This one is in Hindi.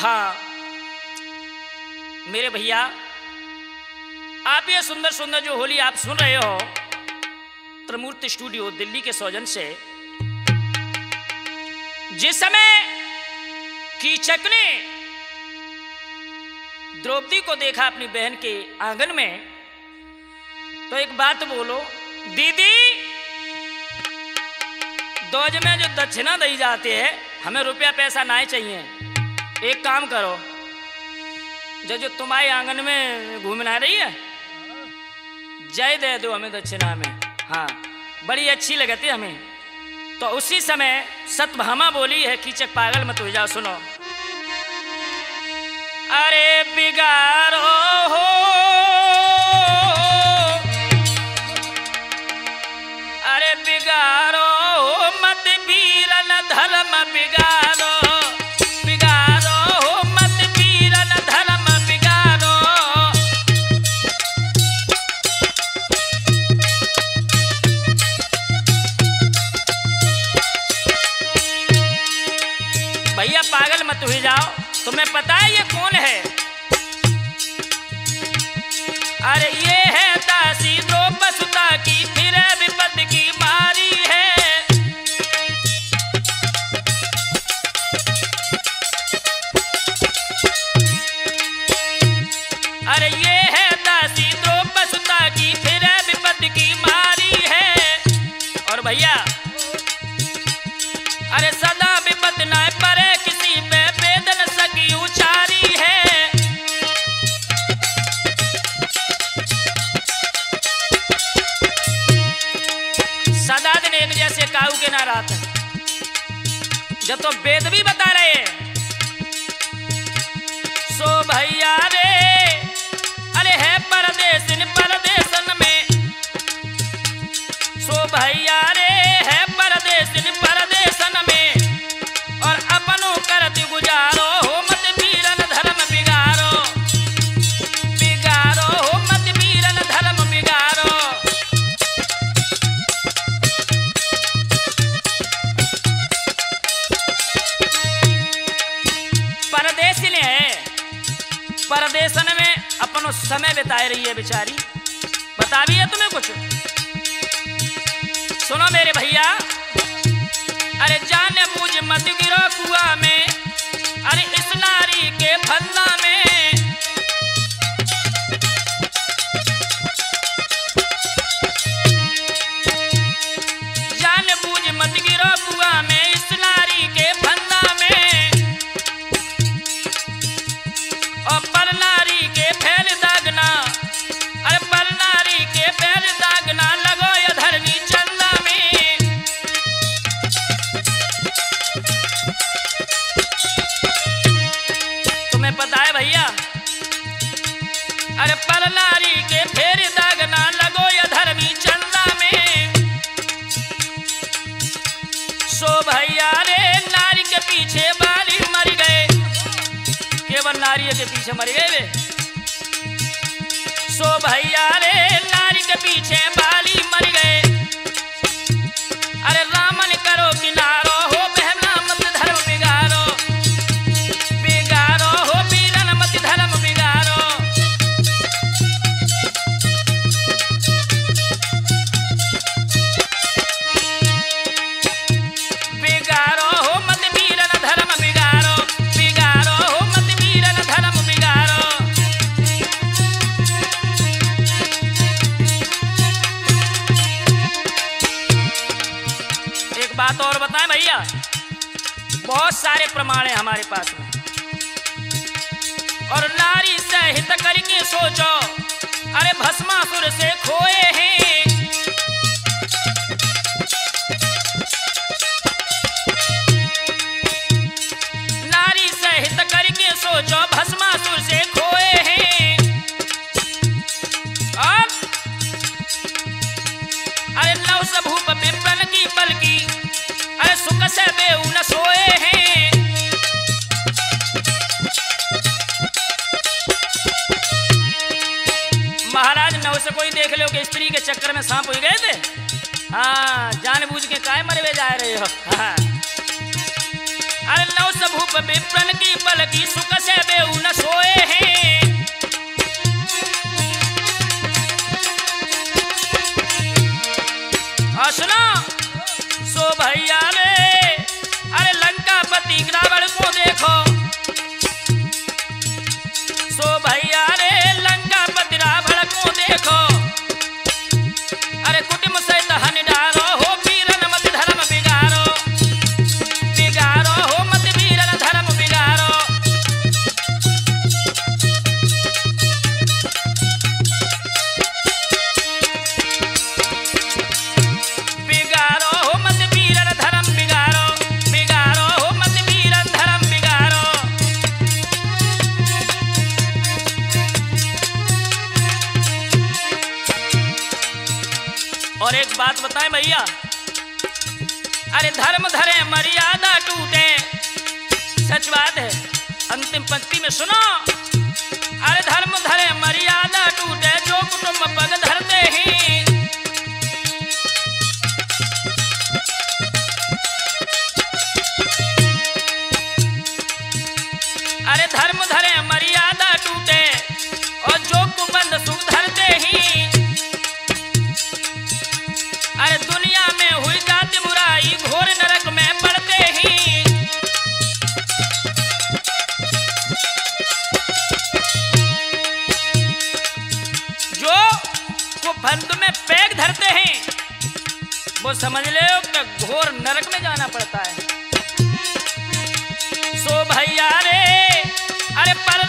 हाँ मेरे भैया, आप ये सुंदर सुंदर जो होली आप सुन रहे हो, त्रिमूर्ति स्टूडियो दिल्ली के सौजन से, जिस समय कीचक ने द्रौपदी को देखा अपनी बहन के आंगन में, तो एक बात बोलो दीदी, दौज में जो दक्षिणा दी जाती है हमें रुपया पैसा ना चाहिए, एक काम करो, जो तुम्हारे आंगन में घूमना रही है जय दे दो हमें दक्षिणा में, हाँ बड़ी अच्छी लगती है हमें। तो उसी समय सतभामा बोली है, कीचक पागल मत हो जाओ, सुनो, अरे बिगारो हो मत बीरन धर्म बिगारो, भैया पागल मत हुई जाओ, तुम्हें पता है ये कौन है? अरे ये है दासी द्रौपसुता की, फिर विपद की मारी है, अरे ये है दासी द्रौपसुता की, फिर विपद की मारी है। और भैया अरे सदा विपद ना परे किसी पे वेदन सकी उचारी है, सदा दिन एक जैसे काऊ के ना रात, जब तो वेद भी बता रहे सो भैया रे, अरे है परदेशन परदेशन में, सो भैया रे है परदेशन परदेशन में, और अपनों करती गुजारो हो मत बीरन धर्म बिगारो, बिगारो हो मत बीरन धर्म बिगारो। परदेश ने है परदेशन में अपनों समय बिताए रही है बेचारी, बता भी है तुम्हें कुछ? सुनो मेरे भैया, अरे जाने बूझ मत गिरो कुआ में, अरे इस नारी के फंदा में, जाने बूझ मत गिरो कुआ में, इस नारी के फंदा में, और पर नारी के फैल दागना, अरे पर नारी के फैल दागना लगो ये धरनी चंदा में। पता है भैया, अरे परनारी के फेर दागना लगो या धर्मी चंदा में, सो भैया रे नारी के पीछे बाली मर गए, केवल नारी के पीछे मर गए वे, सो भैया रे नारी के पीछे बाली मर गए, अरे रामन करो किनारो हो बहना मत धर्म बिगारो, बिगारो हो बीरन मत धर्म बिगारो। बिगारो हो मत बीरन धर्म बिगारो, बिगारो हो मत बीरन धर्म बिगारो। एक बात और बताएं भैया, बहुत सारे प्रमाण है हमारे पास में, और नारी से हित करके सोचो, अरे भस्मासुर से खोए हैं, नारी से हित करके सोचो, भस्मासुर से खोए हैं, और अरे लव सबूप पिपन की बल्कि, अरे सुख से बेऊ न सोए हैं, महाराज नव से कोई देख लो कि स्त्री के चक्कर में सांप हो गए थे, हाँ जानबूझ के काहे मरवे जा रहे हो, हाँ। सब विप्रन की पलकी सुख से बेहू न सोए हैं। सुनो सो भैया रे, अरे लंकापति रावण को देखो। सो भैया रे लंकापति रावण को देखो, अरे कुटुंब से तहन डारो हो वीरन मत धर्म बिगारो, बिगारो हो मत वीरन धर्म बिगारो। और एक बात बताएं भैया, अरे धर्म धरे मर्यादा टूटे, सच बात है। अंतिम पंक्ति में सुनो, अरे धर्म धरे मर्यादा टूटे जो कुटुंब पग धरते हैं, अरे धर्म धरे मर्यादा टूटे और जो कुबंद सुख धरते हैं। अरे दुनिया में हुई जाति बुराई घोर नरक में पड़ते ही, जो को बंद में पैक धरते हैं वो समझ ले घोर नरक में जाना पड़ता है। सो भैया रे, अरे पर